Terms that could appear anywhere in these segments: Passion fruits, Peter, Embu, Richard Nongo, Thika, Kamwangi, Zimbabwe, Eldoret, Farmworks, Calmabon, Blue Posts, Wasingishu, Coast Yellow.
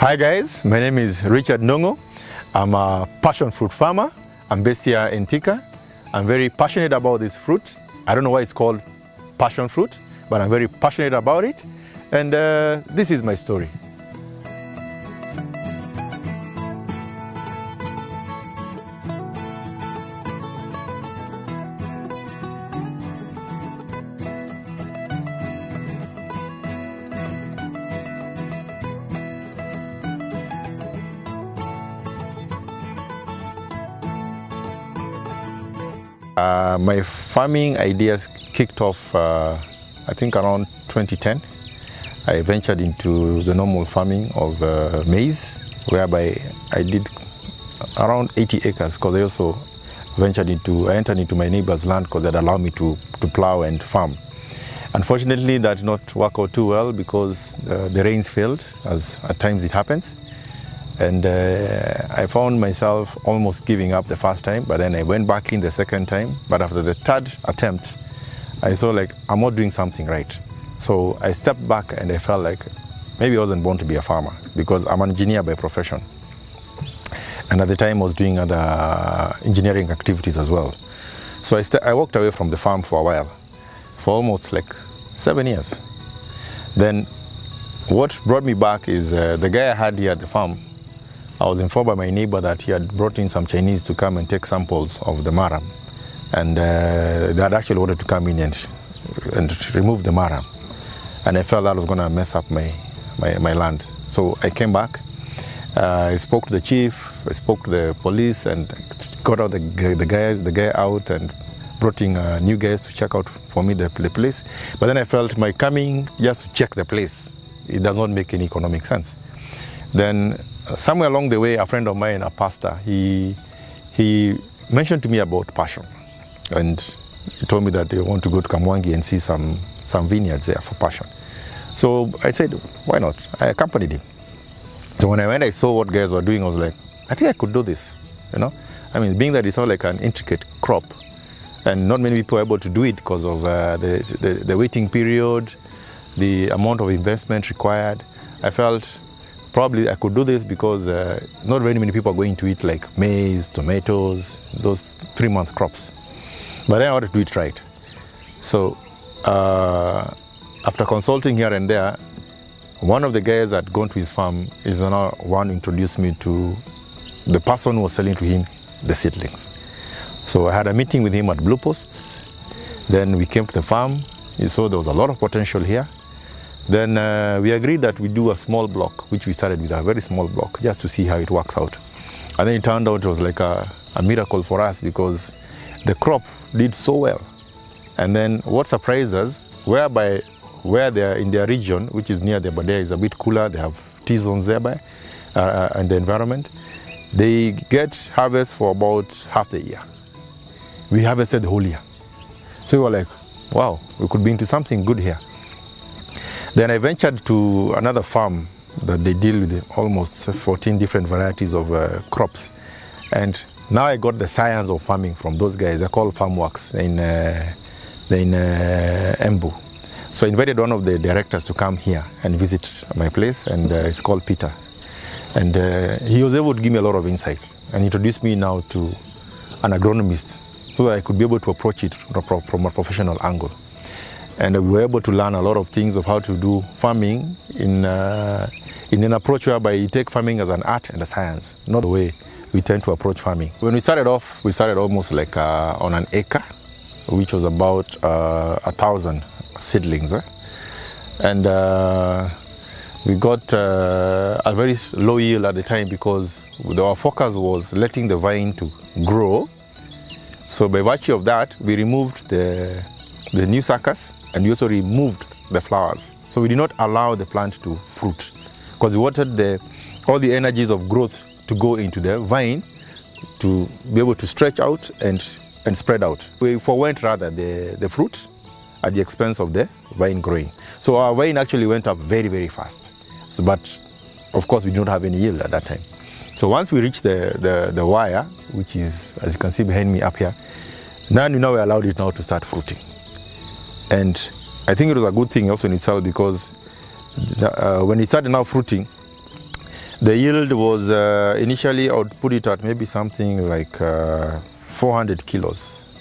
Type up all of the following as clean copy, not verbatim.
Hi guys, my name is Richard Nongo. I'm a passion fruit farmer. I'm based here in Thika. I'm very passionate about this fruit. I don't know why it's called passion fruit, but I'm very passionate about it. And this is my story. My farming ideas kicked off, I think, around 2010. I ventured into the normal farming of maize, whereby I did around 80 acres, because I also entered into my neighbor's land, because that allowed me to plow and farm. Unfortunately, that did not work out too well, because the rains failed, as at times it happens. And I found myself almost giving up the first time, but then I went back in the second time. But after the third attempt, I saw like, I'm not doing something right. So I stepped back and I felt like maybe I wasn't born to be a farmer, because I'm an engineer by profession. And at the time I was doing other engineering activities as well. So I walked away from the farm for a while, for almost like 7 years. Then what brought me back is the guy I had here at the farm. I was informed by my neighbor that he had brought in some Chinese to come and take samples of the marram. And they had actually ordered to come in and remove the marram. And I felt that I was going to mess up my land. So I came back. I spoke to the chief, I spoke to the police, and got out the guy out and brought in new guys to check out for me the place. But then I felt my coming just to check the place, it does not make any economic sense. Then somewhere along the way, a friend of mine, a pastor, he mentioned to me about passion, and he told me that they want to go to Kamwangi and see some vineyards there for passion. So I said, why not? I accompanied him. So when I went, I saw what guys were doing. I was like, I think I could do this, you know? I mean, being that it's not like an intricate crop, and not many people are able to do it because of the waiting period, the amount of investment required. I felt probably I could do this because not very many people are going to eat like maize, tomatoes, those 3-month crops. But then I wanted to do it right. So after consulting here and there, one of the guys that had gone to his farm is another one who introduced me to the person who was selling to him the seedlings. So I had a meeting with him at Blue Posts. Then we came to the farm. He saw there was a lot of potential here. Then we agreed that we do a small block, which we started with a very small block, just to see how it works out. And then it turned out it was like a miracle for us, because the crop did so well. And then what surprised us, whereby where they are in their region, which is near the Badea, is a bit cooler, they have T-zones thereby, and the environment, they get harvest for about half the year. We harvested the whole year. So we were like, wow, we could be into something good here. Then I ventured to another farm that they deal with almost 14 different varieties of crops. And now I got the science of farming from those guys. They're called Farmworks in Embu. So I invited one of the directors to come here and visit my place, and it's called Peter. And he was able to give me a lot of insight and introduced me now to an agronomist so that I could be able to approach it from a professional angle. And we were able to learn a lot of things of how to do farming in an approach whereby you take farming as an art and a science, not the way we tend to approach farming. When we started almost like on an acre, which was about 1,000 seedlings. And we got a very low yield at the time, because our focus was letting the vine to grow. So by virtue of that, we removed the new suckers, and we also removed the flowers. So we did not allow the plant to fruit, because we wanted all the energies of growth to go into the vine to be able to stretch out and spread out. We forwent rather the fruit at the expense of the vine growing. So our vine actually went up very, very fast. So, but of course we did not have any yield at that time. So once we reached the wire, which is, as you can see behind me up here, now we allowed it now to start fruiting. And I think it was a good thing also in itself, because when it started now fruiting, The yield was initially, I would put it at maybe something like 400 kilos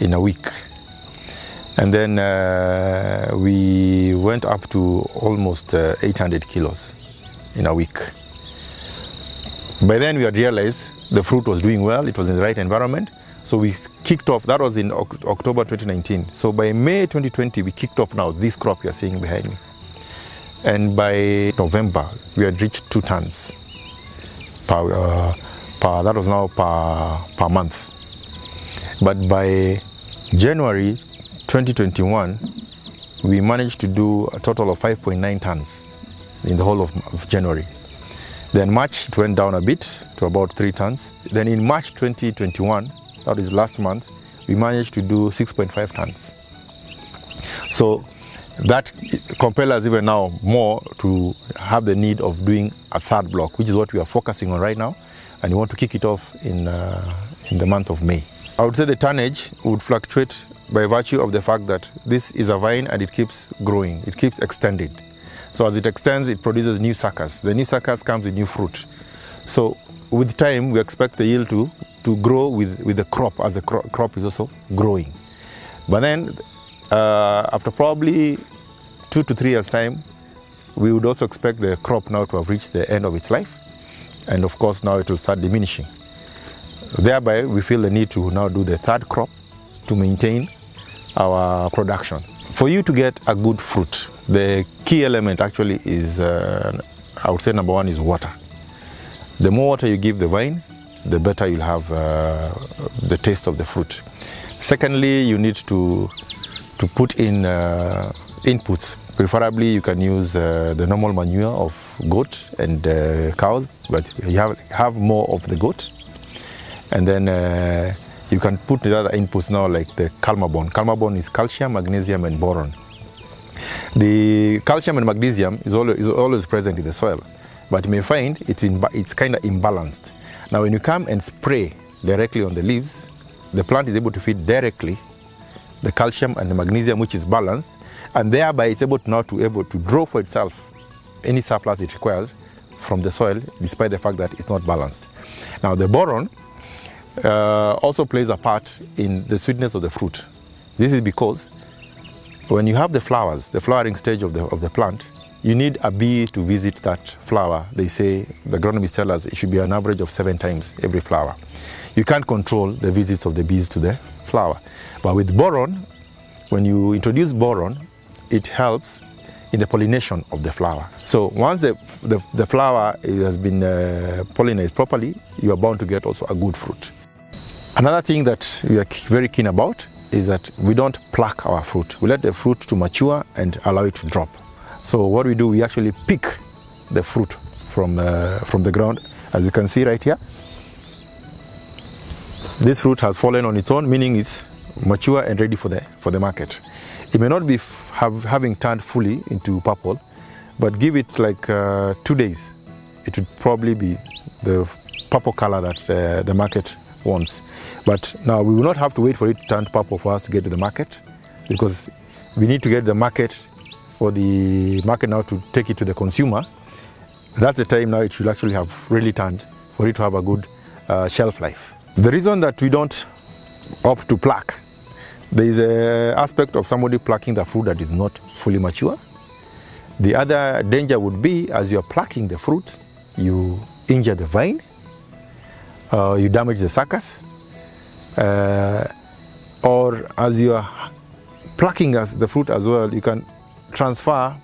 in a week. And then we went up to almost 800 kilos in a week. By then we had realized the fruit was doing well, it was in the right environment. So we kicked off, that was in October 2019. So by May 2020, we kicked off now this crop you're seeing behind me. And by November, we had reached 2 tons that was now per month. But by January 2021, we managed to do a total of 5.9 tons in the whole of January. Then March, it went down a bit to about 3 tons. Then in March 2021, that is last month, we managed to do 6.5 tons. So that compels us even now more to have the need of doing a third block, which is what we are focusing on right now, and we want to kick it off in the month of May. I would say the tonnage would fluctuate by virtue of the fact that this is a vine and it keeps growing, it keeps extended. So as it extends, it produces new suckers. The new suckers comes with new fruit. So with time, we expect the yield to grow with the crop, as the crop is also growing. But then, after probably 2 to 3 years' time, we would also expect the crop now to have reached the end of its life. And of course, now it will start diminishing. Thereby, we feel the need to now do the third crop to maintain our production. For you to get a good fruit, the key element actually is, I would say number one is water. The more water you give the vine, the better you'll have the taste of the fruit. Secondly, you need to put in inputs. Preferably, you can use the normal manure of goat and cows, but you have more of the goat. And then you can put the other inputs now, like the Calmabon. Calmabon is calcium, magnesium, and boron. The calcium and magnesium is always present in the soil, but you may find it's kind of imbalanced. Now when you come and spray directly on the leaves, the plant is able to feed directly the calcium and the magnesium, which is balanced, and thereby it's able to draw for itself any surplus it requires from the soil, despite the fact that it's not balanced. Now the boron also plays a part in the sweetness of the fruit. This is because when you have the flowers, the flowering stage of the plant, you need a bee to visit that flower. They say, the agronomists tell us, it should be an average of 7 times every flower. You can't control the visits of the bees to the flower. But with boron, when you introduce boron, it helps in the pollination of the flower. So once the flower has been pollinized properly, you are bound to get also a good fruit. Another thing that we are very keen about is that we don't pluck our fruit. We let the fruit to mature and allow it to drop. So what we do, we actually pick the fruit from the ground. As you can see right here, this fruit has fallen on its own, meaning it's mature and ready for the market. It may not be having turned fully into purple, but give it like 2 days, it would probably be the purple color that the market wants. But now we will not have to wait for it to turn purple for us to get to the market, because we need to get the market for the market now to take it to the consumer. That's the time now it should actually have really turned for it to have a good shelf life. The reason that we don't opt to pluck, there is an aspect of somebody plucking the fruit that is not fully mature. The other danger would be, as you are plucking the fruit, you injure the vine, you damage the suckers, or as you are plucking the fruit as well, you can transfer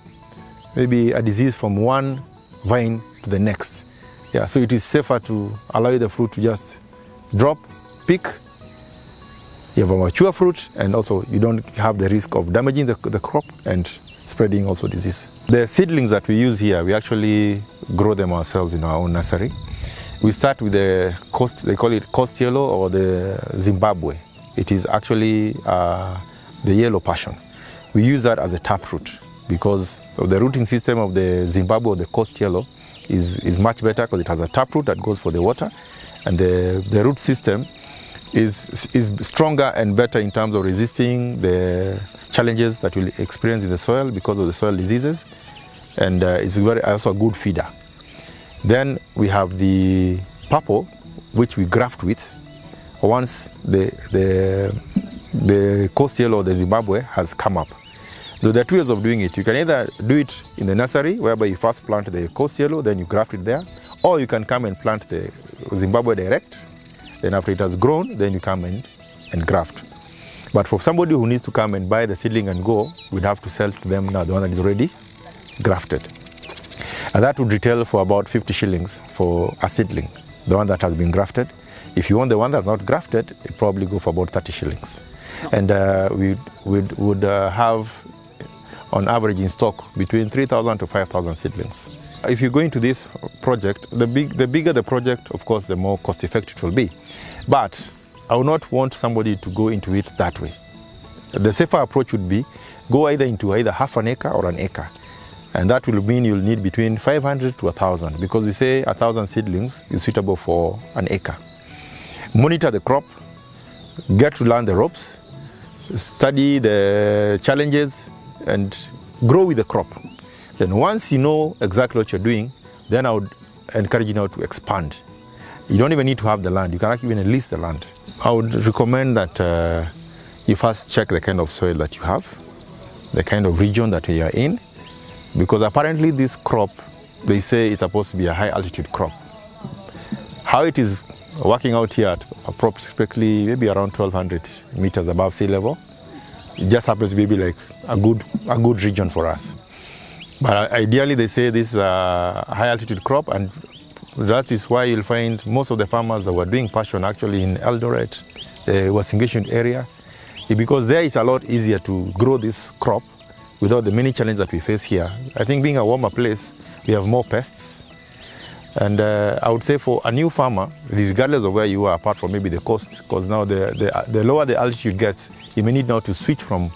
maybe a disease from one vine to the next. Yeah, so it is safer to allow the fruit to just drop, pick. You have a mature fruit, and also you don't have the risk of damaging the crop and spreading also disease. The seedlings that we use here, we actually grow them ourselves in our own nursery. We start with the Coast, they call it Coast Yellow or the Zimbabwe. It is actually the yellow passion. We use that as a taproot because of the rooting system of the Zimbabwe or the Coast Yellow is much better because it has a taproot that goes for the water, and the root system is stronger and better in terms of resisting the challenges that we experience in the soil because of the soil diseases, and it's also a good feeder. Then we have the purple, which we graft with. Once the Coast Yellow, the Zimbabwe, has come up. So there are two ways of doing it. You can either do it in the nursery, whereby you first plant the Coast Yellow, then you graft it there, or you can come and plant the Zimbabwe direct, then after it has grown, then you come and graft. But for somebody who needs to come and buy the seedling and go, we'd have to sell to them now the one that is already grafted. And that would retail for about 50 shillings for a seedling, the one that has been grafted. If you want the one that's not grafted, it probably go for about 30 shillings. And we would have, on average, in stock between 3,000 to 5,000 seedlings. If you go into this project, the bigger the project, of course, the more cost-effective it will be. But I would not want somebody to go into it that way. The safer approach would be go either into either half an acre or an acre. And that will mean you'll need between 500 to 1,000, because we say 1,000 seedlings is suitable for an acre. Monitor the crop, get to learn the ropes, study the challenges, and grow with the crop. Then once you know exactly what you're doing, then I would encourage you now to expand. You don't even need to have the land. You can actually even lease the land. I would recommend that you first check the kind of soil that you have, the kind of region that you are in, because apparently this crop, they say, is supposed to be a high altitude crop. How it is working out here at approximately maybe around 1,200 meters above sea level, it just happens to be like a good region for us. But ideally, they say this is a high altitude crop, and that is why you'll find most of the farmers that were doing passion actually in Eldoret, the Wasingishu area, because there it's a lot easier to grow this crop without the many challenges that we face here. I think being a warmer place, we have more pests. And I would say for a new farmer, regardless of where you are, apart from maybe the coast, because now the lower the altitude gets, you may need now to switch from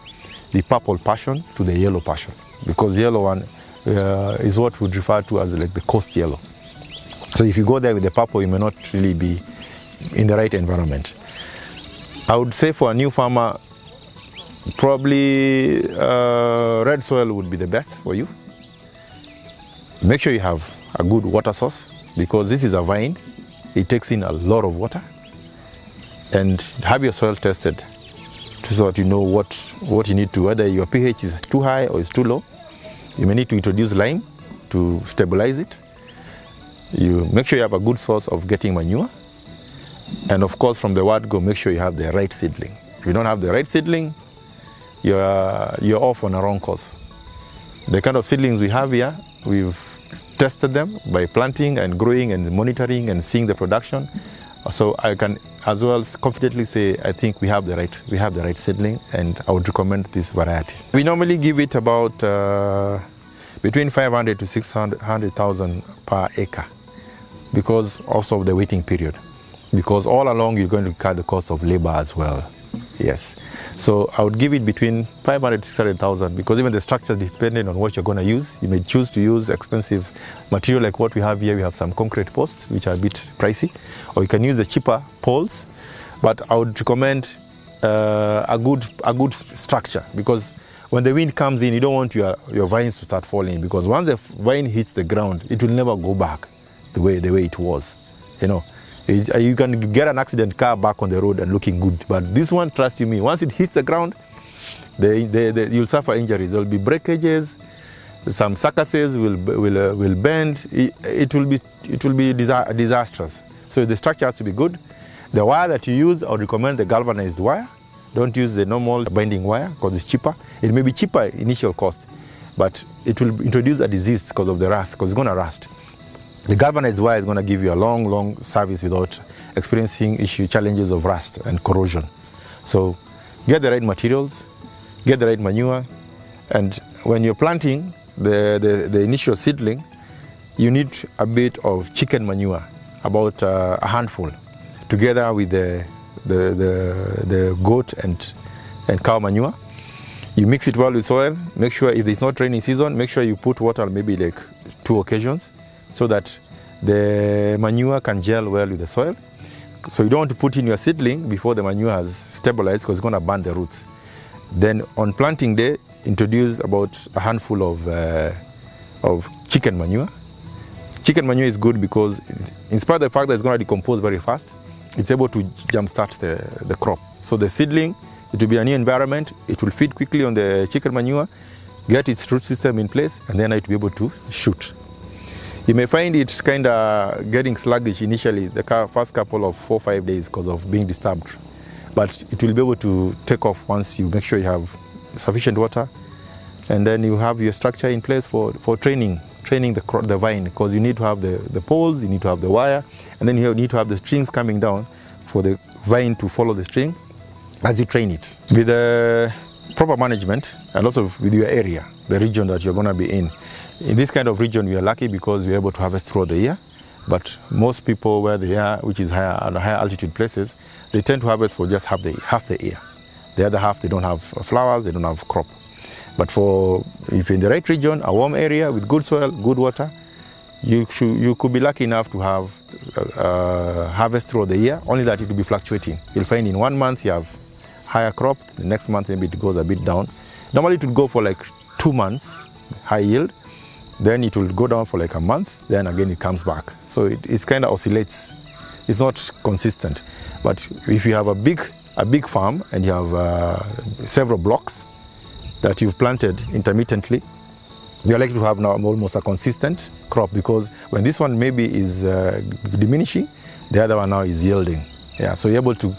the purple passion to the yellow passion, because the yellow one is what we refer to as like the Coast Yellow. So if you go there with the purple, you may not really be in the right environment. I would say for a new farmer, probably red soil would be the best for you. Make sure you have a good water source, because this is a vine. It takes in a lot of water. And have your soil tested so that you know what you need to, whether your pH is too high or it's too low. You may need to introduce lime to stabilize it. You make sure you have a good source of getting manure. And of course, from the word go, make sure you have the right seedling. If you don't have the right seedling, you're off on a wrong course. The kind of seedlings we have here, we've tested them by planting and growing and monitoring and seeing the production. So I can as well confidently say, I think we have the right seedling, and I would recommend this variety. We normally give it about between 500 to 600,000 per acre, because also of the waiting period, because all along you're going to cut the cost of labor as well. Yes, so I would give it between 500 to 600,000, because even the structure, depending on what you're going to use, you may choose to use expensive material like what we have here. We have some concrete posts, which are a bit pricey, or you can use the cheaper poles. But I would recommend a good structure, because when the wind comes in, you don't want your vines to start falling, because once the vine hits the ground, it will never go back the way it was, you know. You can get an accident car back on the road and looking good, but this one, trust me, once it hits the ground, you'll suffer injuries. There'll be breakages, some carcasses will bend. It will be disastrous. So the structure has to be good. The wire that you use, I would recommend the galvanized wire. Don't use the normal binding wire, because it's cheaper. It may be cheaper initial cost, but it will introduce a disease because of the rust, because it's going to rust. The galvanized wire is going to give you a long, long service without experiencing challenges of rust and corrosion. So get the right materials, get the right manure, and when you're planting the initial seedling, you need a bit of chicken manure, about a handful, together with the goat and cow manure. You mix it well with soil. Make sure, if it's not rainy season, make sure you put water maybe like 2 occasions, so that the manure can gel well with the soil. So you don't want to put in your seedling before the manure has stabilized, because it's going to burn the roots. Then on planting day, introduce about a handful of chicken manure, Chicken manure is good because, in spite of the fact that it's going to decompose very fast, it's able to jumpstart the crop. So the seedling, it will be a new environment, it will feed quickly on the chicken manure, get its root system in place, and then it will be able to shoot. You may find it kind of getting sluggish initially, the first couple of 4 or 5 days because of being disturbed. But it will be able to take off once you make sure you have sufficient water, and then you have your structure in place for training the vine, because you need to have the poles, you need to have the wire, and then you need to have the strings coming down for the vine to follow the string as you train it. With the proper management, and also with your area, the region that you're going to be in. In this kind of region, we are lucky because we're able to harvest throughout the year, but most people where they are, which is higher altitude places, they tend to harvest for just half the year. The other half, they don't have flowers, they don't have crop. But if you're in the right region, a warm area with good soil, good water, you could be lucky enough to have harvest throughout the year, only that it will be fluctuating. You'll find in 1 month you have higher crop, the next month maybe it goes a bit down. Normally it would go for like 2 months, high yield, then it will go down for like a month, then again it comes back. So it's kind of oscillates. It's not consistent. But if you have a big farm and you have several blocks that you've planted intermittently, you're likely to have now almost a consistent crop, because when this one maybe is diminishing, the other one now is yielding. Yeah, so you're able to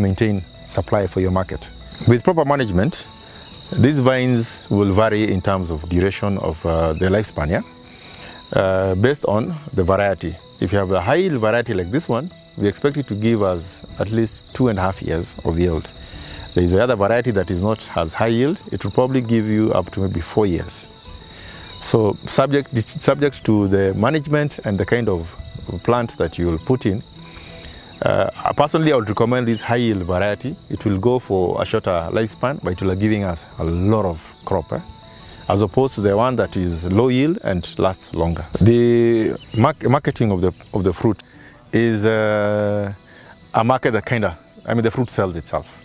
maintain supply for your market. With proper management, these vines will vary in terms of duration of their lifespan, yeah? Based on the variety. If you have a high yield variety like this one, we expect it to give us at least 2.5 years of yield. There is another variety that is not as high yield, it will probably give you up to maybe 4 years. So subject to the management and the kind of plant that you will put in. Personally, I would recommend this high yield variety. It will go for a shorter lifespan, but it will be giving us a lot of crop, as opposed to the one that is low yield and lasts longer. The marketing of the fruit is a market that the fruit sells itself.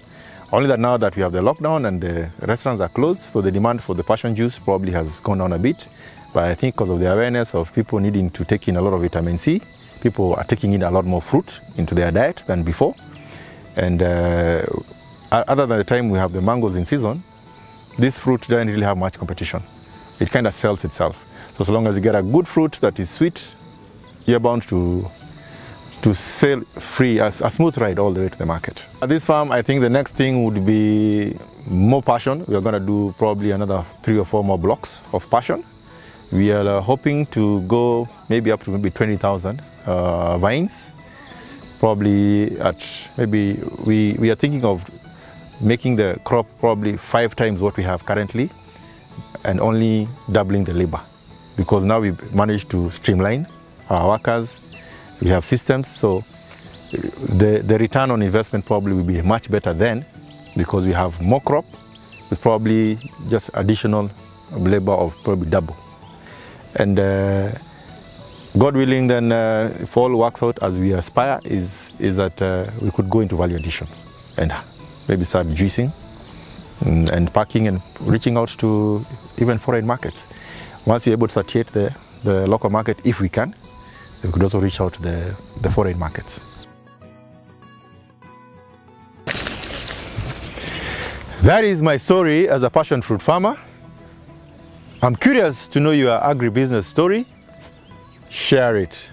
Only that now that we have the lockdown and the restaurants are closed, so the demand for the passion juice probably has gone down a bit. But I think because of the awareness of people needing to take in a lot of vitamin C, people are taking in a lot more fruit into their diet than before. And other than the time we have the mangoes in season, this fruit doesn't really have much competition. It kind of sells itself. So long as you get a good fruit that is sweet, you're bound to sell free, as a smooth ride all the way to the market. At this farm, I think the next thing would be more passion. We are going to do probably another 3 or 4 more blocks of passion. We are hoping to go maybe up to maybe 20,000 vines. Probably we are thinking of making the crop probably 5 times what we have currently, and only doubling the labor, because now we managed to streamline our workers. We have systems, so the return on investment probably will be much better then, because we have more crop with probably just additional labor of probably double. And God willing, then if all works out as we aspire, is that we could go into value addition and maybe start juicing and packing and reaching out to even foreign markets. Once you're able to satiate the local market, if we can, we could also reach out to the foreign markets. That is my story as a passion fruit farmer. I'm curious to know your agribusiness story. Share it.